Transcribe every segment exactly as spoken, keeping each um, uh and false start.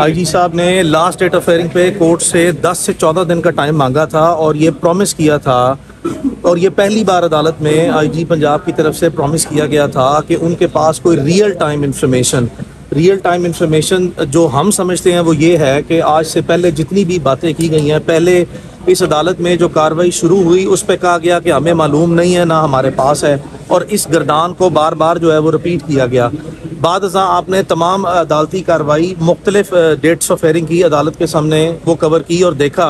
आई G साहब ने last date of fairing पे कोर्ट से दस से चौदह दिन का टाइम मांगा था और ये प्रॉमिस किया था, और ये पहली बार अदालत में आई जी पंजाब की तरफ से प्रॉमिस किया गया था कि उनके पास कोई real time information real time information जो हम समझते हैं वो ये है कि आज से पहले जितनी भी बातें की गई हैं, पहले इस अदालत में जो कार्रवाई शुरू हुई उस पर कहा गया कि हमें मालूम नहीं है, ना हमारे पास है, और इस गर्दान को बार बार जो है वो रिपीट किया गया। बाद अज़ां आपने तमाम अदालती कार्रवाई मुख्तलिफ डेट्स ऑफ फेयरिंग की अदालत के सामने वो कवर की और देखा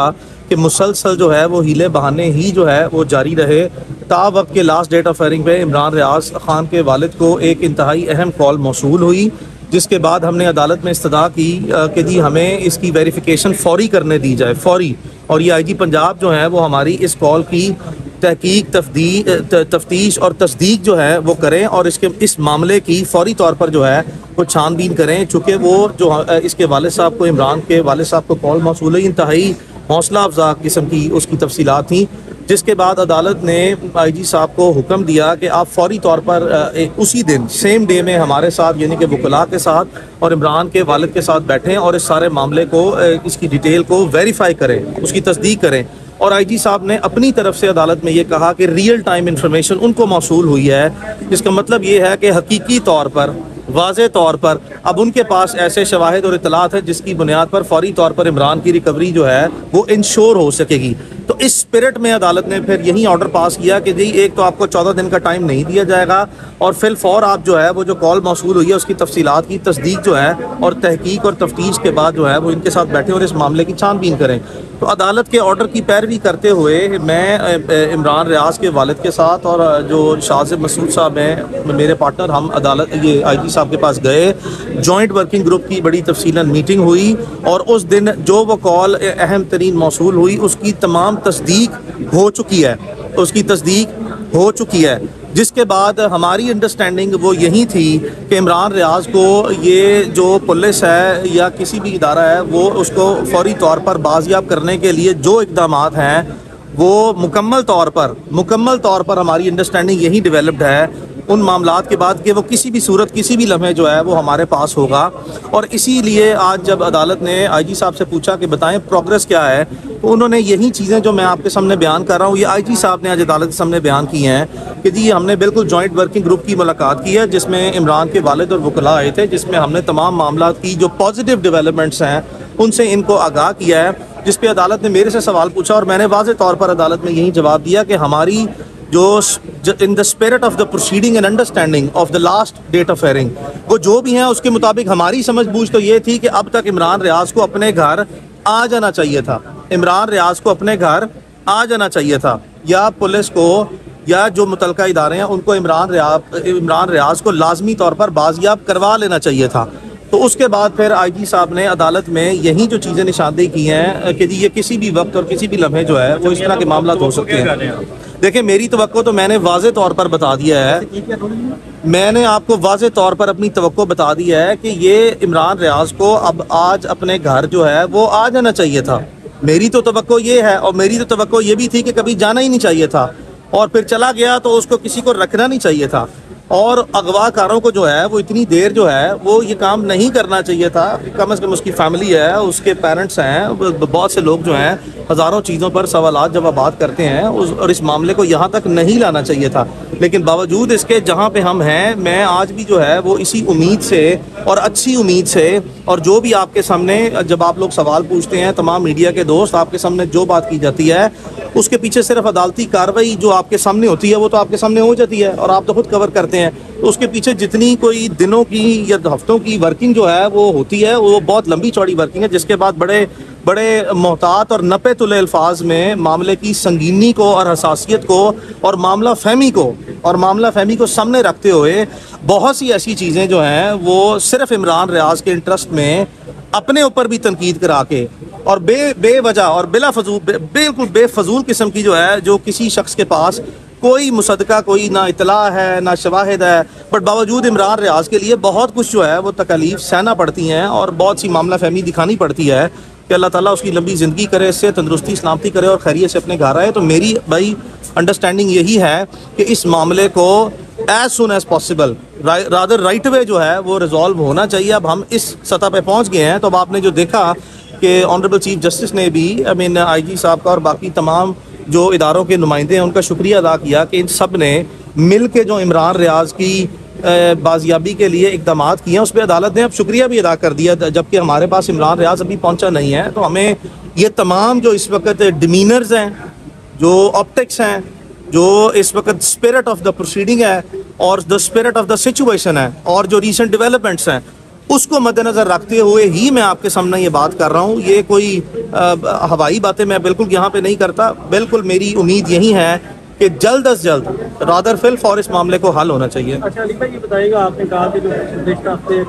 कि मुसलसल जो है वो हीले बहाने ही जो है वो जारी रहे। ता वक्त के लास्ट डेट ऑफ फेयरिंग पे इमरान रियाज खान के वालिद को एक इंतहाई अहम कॉल मौसूल हुई, जिसके बाद हमने अदालत में इस्तदा की कि जी हमें इसकी वेरिफिकेशन फ़ौरी करने दी जाए, फ़ौरी। और ये आई जी पंजाब जो है वो हमारी इस कॉल की तहकीक तफ्तीश और तस्दीक जो है वो करें और इसके इस मामले की फ़ौरी तौर पर जो है वो छानबीन करें, चूँकि वो जो इसके वालिद साहब को, इमरान के वालिद साहब को कॉल मौसूल हुई, इंतहाई हौसला अफजा किस्म की उसकी तफसीलात थी, जिसके बाद अदालत ने आई जी साहब को हुक्म दिया कि आप फ़ौरी तौर पर एक उसी दिन सेम डे में हमारे साथ यानी कि वकला के साथ और इमरान के वालिद के साथ बैठें और इस सारे मामले को, इसकी डिटेल को वेरीफाई करें, उसकी तस्दीक करें। और आई जी साहब ने अपनी तरफ से अदालत में ये कहा कि रियल टाइम इन्फॉर्मेशन उनको मौसूल हुई है, जिसका मतलब ये है कि हकीकी तौर पर, वाज़े तौर पर अब उनके पास ऐसे शवाहिद और इतलात है जिसकी बुनियाद पर फ़ौरी तौर पर इमरान की रिकवरी जो है वो इंश्योर हो सकेगी। तो इस स्पिरिट में अदालत ने फिर यही ऑर्डर पास किया कि जी एक तो आपको चौदह दिन का टाइम नहीं दिया जाएगा और फिल फौर आप जो है वो जो कॉल मौसूल हुई है उसकी तफसीलात की तस्दीक जो है और तहकीक और तफ्तीश के बाद जो है वो इनके साथ बैठे और इस मामले की छानबीन करें। तो अदालत के ऑर्डर की पैरवी करते हुए मैं इमरान रियाज के वालिद के साथ और जो शाजिब मंसूर साहब हैं मेरे पार्टनर, हम अदालत ये आई जी साहब के पास गए, जॉइंट वर्किंग ग्रुप की बड़ी तफसीलन मीटिंग हुई और उस दिन जो वो कॉल अहम तरीन मौसूल हुई उसकी तमाम तस्दीक हो चुकी है उसकी तस्दीक हो चुकी है जिसके बाद हमारी अंडरस्टैंडिंग वो यही थी कि इमरान रियाज को ये जो पुलिस है या किसी भी इदारा है वो उसको फौरी तौर पर बाजियाब करने के लिए जो इकदाम हैं वो मुकम्मल तौर पर मुकम्मल तौर पर हमारी अंडरस्टैंडिंग यही डेवलप्ड है उन मामलात के बाद कि वो किसी भी सूरत, किसी भी लम्हे जो है वो हमारे पास होगा। और इसीलिए आज जब अदालत ने आईजी साहब से पूछा कि बताएं प्रोग्रेस क्या है, तो उन्होंने यही चीज़ें जो मैं आपके सामने बयान कर रहा हूँ ये आईजी साहब ने आज अदालत के सामने बयान की हैं कि जी हमने बिल्कुल जॉइंट वर्किंग ग्रुप की मुलाकात की है जिसमें इमरान के वालिद और वकला आए थे, जिसमें हमने तमाम मामला की जो पॉजिटिव डेवलपमेंट्स हैं उनसे इनको आगाह किया है, जिस पर अदालत ने मेरे से सवाल पूछा और मैंने वाज़ेह तौर पर अदालत में यही जवाब दिया कि हमारी जो in the spirit of the proceeding and understanding of the last date of fairing वो जो भी हैं उसके मुताबिक हमारी समझ बूझ तो ये थी कि अब तक इमरान रियाज को अपने घर आ जाना चाहिए था, इमरान रियाज को अपने घर आ जाना चाहिए था या पुलिस को या जो मुतलका इदारे हैं उनको इमरान रियाज इमरान रियाज को लाजमी तौर पर बाजियाब करवा लेना चाहिए था। तो उसके बाद फिर आई जी साहब ने अदालत में यही जो चीज़ें निशानदेही की हैं कि जी ये किसी भी वक्त और किसी भी लम्हे जो है वो इस तरह के मामला हो सकते हैं। देखिए मेरी तवक्को तो मैंने वाज़े तौर पर बता दिया है, मैंने आपको वाज़े तौर पर अपनी तवक्को बता दी है कि ये इमरान रियाज को अब आज अपने घर जो है वो आ जाना चाहिए था। मेरी तो तवक्को ये है और मेरी तो तवक्को ये भी थी कि कभी जाना ही नहीं चाहिए था और फिर चला गया तो उसको किसी को रखना नहीं चाहिए था और अगवाकारों को जो है वो इतनी देर जो है वो ये काम नहीं करना चाहिए था। कम से कम उसकी फैमिली है, उसके पेरेंट्स हैं, बहुत से लोग जो हैं हज़ारों चीज़ों पर सवालात जवाबात करते हैं उस और इस मामले को यहाँ तक नहीं लाना चाहिए था। लेकिन बावजूद इसके जहाँ पे हम हैं, मैं आज भी जो है वो इसी उम्मीद से और अच्छी उम्मीद से और जो भी आपके सामने जब आप लोग सवाल पूछते हैं, तमाम मीडिया के दोस्त आपके सामने जो बात की जाती है उसके पीछे सिर्फ अदालती कार्रवाई जो आपके सामने होती है वो तो आपके सामने हो जाती है और आप तो खुद कवर करते हैं। तो उसके पीछे जितनी कोई दिनों की या हफ्तों की वर्किंग जो है वो होती है वो बहुत लंबी चौड़ी वर्किंग है, जिसके बाद बड़े बड़े मोहतात और नपे तुले अल्फाज में मामले की संगीनी को और हसासियत को और मामला फहमी को और मामला फहमी को सामने रखते हुए बहुत सी ऐसी चीज़ें जो हैं वो सिर्फ इमरान रियाज के इंटरेस्ट में अपने ऊपर भी तनकीद करा के और बे बेवजह और बिला फजूल बिल्कुल बे, बेफजूल किस्म की जो है जो किसी शख्स के पास कोई मुसद्दका, कोई ना इतला है ना शवाहिद है, बट बावजूद इमरान रियाज के लिए बहुत कुछ जो है वो तकलीफ सहना पड़ती हैं और बहुत सी मामला फहमी दिखानी पड़ती है। कि अल्लाह ताला उसकी लंबी ज़िंदगी करे, इससे तंदुरुस्ती सलामती करे और खैरियत से अपने घर आए। तो मेरी भाई अंडरस्टैंडिंग यही है कि इस मामले को as soon as possible, rather right way जो है वो रिजॉल्व होना चाहिए। अब हम इस सतह पे पहुंच गए हैं। तो अब आपने जो देखा कि ऑनरेबल चीफ जस्टिस ने भी आई मीन आई जी साहब का और बाकी तमाम जो इदारों के नुमाइंदे हैं उनका शुक्रिया अदा किया कि इन सब ने मिल के जो इमरान रियाज की बाजियाबी के लिए इकदाम किए हैं उस पर अदालत ने अब शुक्रिया भी अदा कर दिया, जबकि हमारे पास इमरान रियाज अभी पहुँचा नहीं है। तो हमें ये तमाम जो इस वक्त डिमीनर्स हैं, जो ऑप्टिक्स हैं, जो इस वक्त स्पिरिट ऑफ द प्रोसीडिंग है और the spirit of the situation है और जो रीसेंट डेवलपमेंट्स हैं उसको मद्देनज़र रखते हुए ही मैं आपके सामने ये बात कर रहा हूँ। ये कोई आ, हवाई बातें मैं बिल्कुल यहाँ पे नहीं करता। बिल्कुल मेरी उम्मीद यही है कि जल्द अज जल्द रादर फिल फॉर इस मामले को हल होना चाहिए। अच्छा अली भाई, ये बताइएगा, आपने कहा कि जो पिछले हफ्ते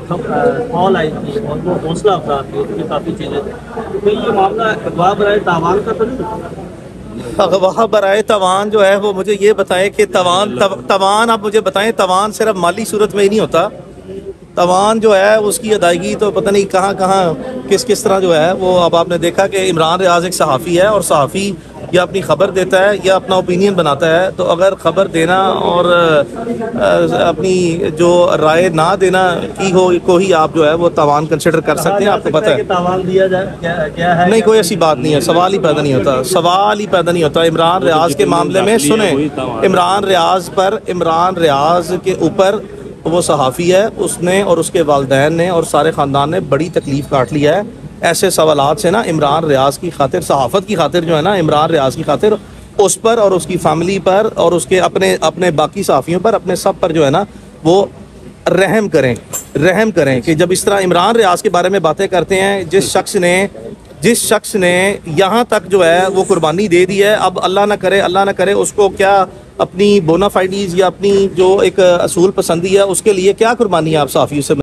कॉल आई थी और वो हौसला अफजा थी, काफ़ी चीज़ें थी, तो ये मामला अगवा बराए तावान का तो नहीं? अगवा बराए तवान जो है वो मुझे ये बताएं कि तवान तवान आप मुझे बताएं, तवान सिर्फ माली सूरत में ही नहीं होता। तवान जो है उसकी अदायगी तो पता नहीं कहाँ कहाँ किस किस तरह जो है वो। अब आपने देखा कि इमरान रियाज एक सहाफ़ी है और सहाफ़ी या अपनी ख़बर देता है या अपना ओपिनियन बनाता है। तो अगर ख़बर देना और अपनी जो राय ना देना की हो को ही आप जो है वो तावान कंसिडर कर सकते हैं। आपको पता है तावान दिया जाए क्या, क्या है? नहीं, कोई ऐसी बात नहीं है। सवाल ही पैदा नहीं होता, सवाल ही पैदा नहीं होता। इमरान रियाज के मामले में सुने, इमरान रियाज पर, इमरान रियाज के ऊपर वो सहाफ़ी है, उसने और उसके वालदैन ने और सारे ख़ानदान ने बड़ी तकलीफ़ काट लिया है ऐसे सवालात से ना। इमरान रियाज की खातिर, सहाफ़त की खातिर जो है ना, इमरान रियाज की खातिर उस पर और उसकी फैमिली पर और उसके अपने अपने बाकी सहाफ़ियों पर, अपने सब पर जो है ना वो रहम करें, रहम करें कि जब इस तरह इमरान रियाज के बारे में बातें करते हैं, जिस शख्स ने जिस शख्स ने यहाँ तक जो है वो कुर्बानी दे दी है, अब अल्लाह ना करे, अल्लाह ना करे उसको क्या अपनी बोनाफाइडीज़ या अपनी जो एक असूल पसंदी है उसके लिए क्या कुर्बानी है आप सहाफ़ियों से